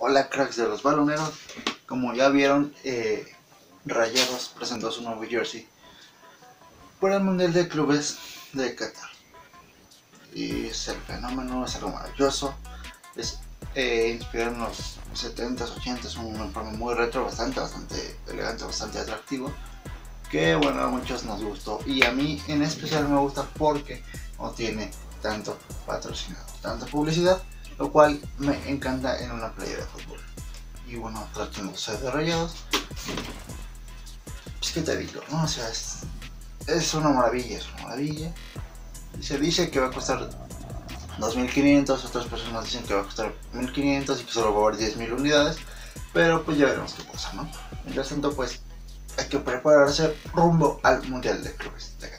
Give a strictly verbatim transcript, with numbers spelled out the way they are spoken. Hola cracks de los baloneros, como ya vieron, eh, Rayados presentó su nuevo jersey por el Mundial de Clubes de Qatar. Y es el fenómeno, es algo maravilloso, es eh, inspirado en los setentas, ochentas, un uniforme muy retro, bastante, bastante elegante, bastante atractivo, que bueno, a muchos nos gustó y a mí en especial me gusta porque no tiene tanto patrocinado, tanta publicidad, lo cual me encanta en una playera de fútbol. Y bueno, tratando de ser de Rayados, pues que te digo, ¿no? O sea, es, es una maravilla, es una maravilla. Y se dice que va a costar dos mil quinientos, otras personas dicen que va a costar mil quinientos y que solo va a haber diez mil unidades, pero pues ya veremos qué pasa, ¿no? Mientras tanto, pues hay que prepararse rumbo al Mundial de Clubes de